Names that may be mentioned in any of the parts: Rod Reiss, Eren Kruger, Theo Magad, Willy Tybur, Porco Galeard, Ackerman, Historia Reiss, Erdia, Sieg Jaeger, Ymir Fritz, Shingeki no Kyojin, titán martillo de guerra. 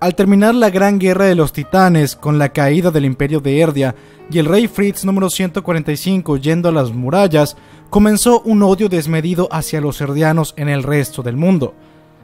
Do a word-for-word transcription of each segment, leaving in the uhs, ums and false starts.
Al terminar la Gran Guerra de los Titanes con la caída del Imperio de Erdia y el rey Fritz número ciento cuarenta y cinco yendo a las murallas, comenzó un odio desmedido hacia los erdianos en el resto del mundo.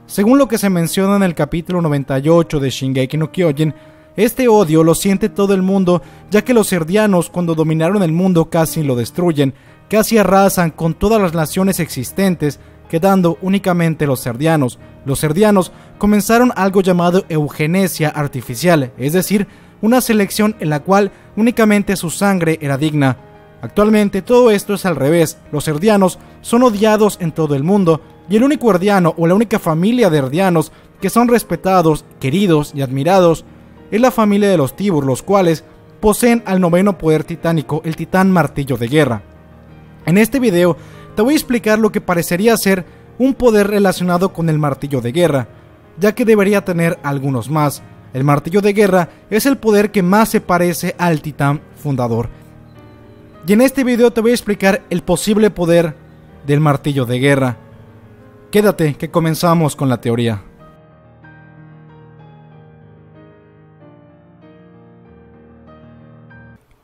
Según lo que se menciona en el capítulo noventa y ocho de Shingeki no Kyojin, este odio lo siente todo el mundo, ya que los erdianos cuando dominaron el mundo casi lo destruyen, casi arrasan con todas las naciones existentes, quedando únicamente los erdianos. Los erdianos comenzaron algo llamado eugenesia artificial, es decir, una selección en la cual únicamente su sangre era digna. Actualmente todo esto es al revés, los erdianos son odiados en todo el mundo, y el único erdiano o la única familia de erdianos que son respetados, queridos y admirados es la familia de los Tybur, los cuales poseen al noveno poder titánico, el titán martillo de guerra. En este video te voy a explicar lo que parecería ser un poder relacionado con el martillo de guerra, ya que debería tener algunos más. El martillo de guerra es el poder que más se parece al titán fundador. Y en este video te voy a explicar el posible poder del martillo de guerra. Quédate que comenzamos con la teoría.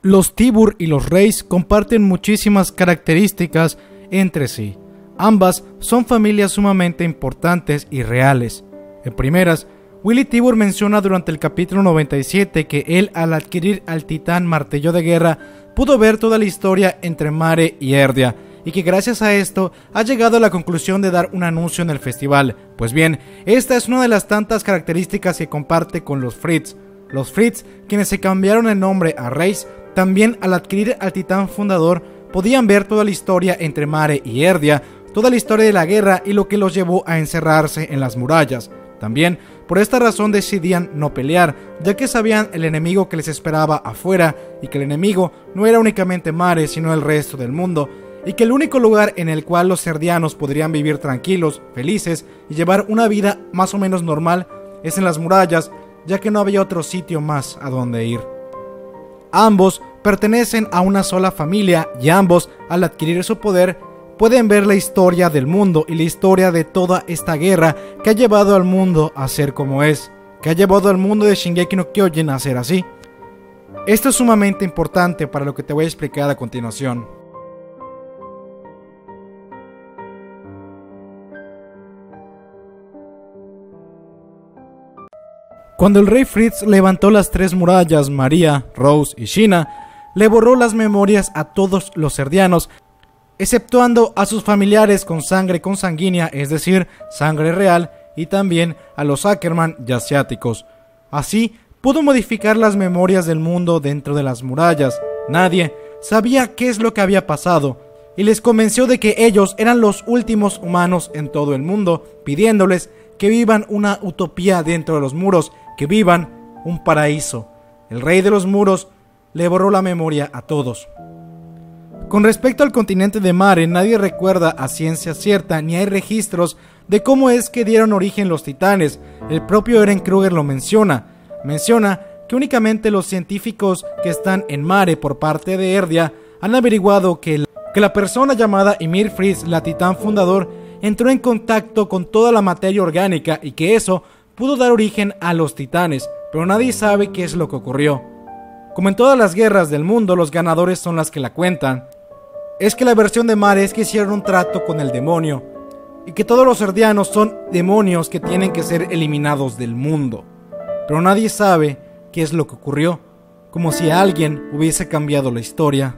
Los Tybur y los Reiss comparten muchísimas características entre sí. Ambas son familias sumamente importantes y reales. En primeras, Willy Tybur menciona durante el capítulo noventa y siete que él, al adquirir al titán martillo de guerra, pudo ver toda la historia entre Mare y Erdia, y que gracias a esto ha llegado a la conclusión de dar un anuncio en el festival. Pues bien, esta es una de las tantas características que comparte con los Fritz. Los Fritz, quienes se cambiaron el nombre a Reiss, también al adquirir al titán fundador, podían ver toda la historia entre Mare y Erdia, toda la historia de la guerra y lo que los llevó a encerrarse en las murallas. También, por esta razón decidían no pelear, ya que sabían el enemigo que les esperaba afuera, y que el enemigo no era únicamente Mare sino el resto del mundo, y que el único lugar en el cual los erdianos podrían vivir tranquilos, felices y llevar una vida más o menos normal es en las murallas, ya que no había otro sitio más a donde ir. Ambos pertenecen a una sola familia y ambos, al adquirir su poder, pueden ver la historia del mundo y la historia de toda esta guerra que ha llevado al mundo a ser como es, que ha llevado al mundo de Shingeki no Kyojin a ser así. Esto es sumamente importante para lo que te voy a explicar a continuación. Cuando el rey Fritz levantó las tres murallas, María, Rose y Shina, le borró las memorias a todos los erdianos, exceptuando a sus familiares con sangre consanguínea, es decir, sangre real, y también a los Ackerman y asiáticos. Así, pudo modificar las memorias del mundo dentro de las murallas. Nadie sabía qué es lo que había pasado, y les convenció de que ellos eran los últimos humanos en todo el mundo, pidiéndoles que vivan una utopía dentro de los muros, que vivan un paraíso. El rey de los muros le borró la memoria a todos. Con respecto al continente de Mare, nadie recuerda a ciencia cierta ni hay registros de cómo es que dieron origen los titanes. El propio Eren Kruger lo menciona. Menciona que únicamente los científicos que están en Mare por parte de Erdia han averiguado que la, que la persona llamada Ymir Fritz, la titán fundador, entró en contacto con toda la materia orgánica y que eso pudo dar origen a los titanes, pero nadie sabe qué es lo que ocurrió. Como en todas las guerras del mundo, los ganadores son las que la cuentan. Es que la versión de Mare es que hicieron un trato con el demonio, y que todos los erdianos son demonios que tienen que ser eliminados del mundo. Pero nadie sabe qué es lo que ocurrió, como si alguien hubiese cambiado la historia.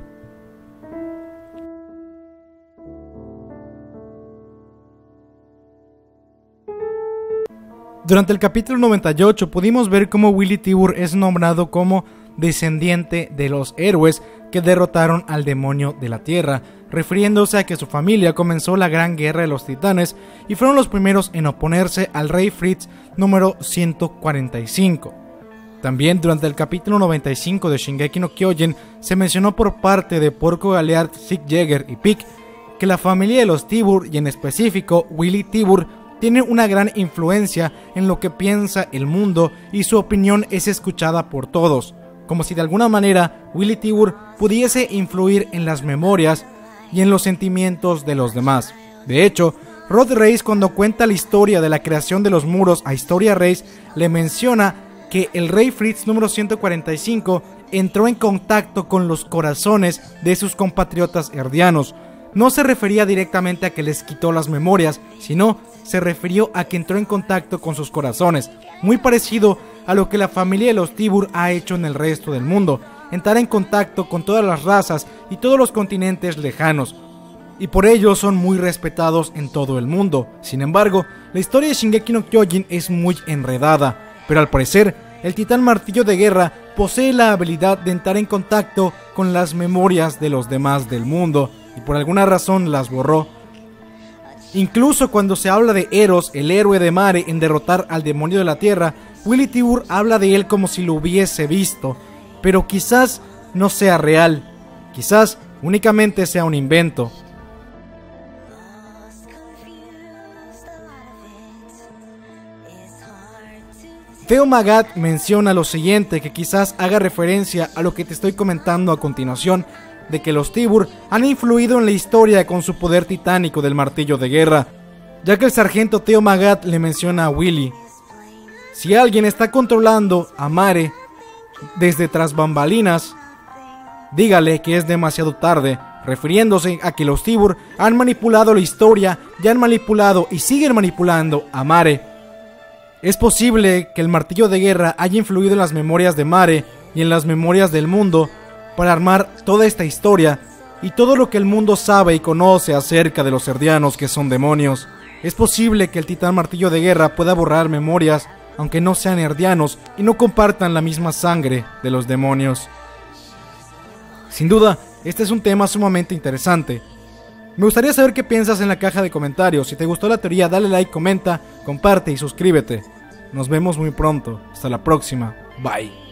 Durante el capítulo noventa y ocho pudimos ver cómo Willy Tybur es nombrado como descendiente de los héroes que derrotaron al demonio de la tierra, refiriéndose a que su familia comenzó la gran guerra de los titanes y fueron los primeros en oponerse al rey Fritz número ciento cuarenta y cinco. También durante el capítulo noventa y cinco de Shingeki no Kyojin se mencionó por parte de Porco Galeard, Sieg Jaeger y Pick que la familia de los Tybur y en específico Willy Tybur tiene una gran influencia en lo que piensa el mundo y su opinión es escuchada por todos, como si de alguna manera Willy Tybur pudiese influir en las memorias y en los sentimientos de los demás. De hecho, Rod Reiss, cuando cuenta la historia de la creación de los muros a Historia Reiss, le menciona que el rey Fritz número ciento cuarenta y cinco entró en contacto con los corazones de sus compatriotas herdianos. No se refería directamente a que les quitó las memorias, sino se refirió a que entró en contacto con sus corazones, muy parecido a lo que la familia de los Tybur ha hecho en el resto del mundo, entrar en contacto con todas las razas y todos los continentes lejanos, y por ello son muy respetados en todo el mundo. Sin embargo, la historia de Shingeki no Kyojin es muy enredada, pero al parecer, el titán martillo de guerra posee la habilidad de entrar en contacto con las memorias de los demás del mundo, y por alguna razón las borró. Incluso cuando se habla de Eros, el héroe de mare, en derrotar al demonio de la tierra, Willy Tybur habla de él como si lo hubiese visto, pero quizás no sea real, quizás únicamente sea un invento. Theo Magad menciona lo siguiente, que quizás haga referencia a lo que te estoy comentando a continuación, de que los Tybur han influido en la historia con su poder titánico del martillo de guerra, ya que el sargento Theo Magad le menciona a Willy: si alguien está controlando a mare desde tras bambalinas, dígale que es demasiado tarde, refiriéndose a que los Tybur han manipulado la historia y han manipulado y siguen manipulando a mare. Es posible que el martillo de guerra haya influido en las memorias de mare y en las memorias del mundo para armar toda esta historia y todo lo que el mundo sabe y conoce acerca de los herdianos, que son demonios. Es posible que el titán martillo de guerra pueda borrar memorias aunque no sean herdianos y no compartan la misma sangre de los demonios. Sin duda, este es un tema sumamente interesante. Me gustaría saber qué piensas en la caja de comentarios. Si te gustó la teoría, dale like, comenta, comparte y suscríbete. Nos vemos muy pronto. Hasta la próxima. Bye.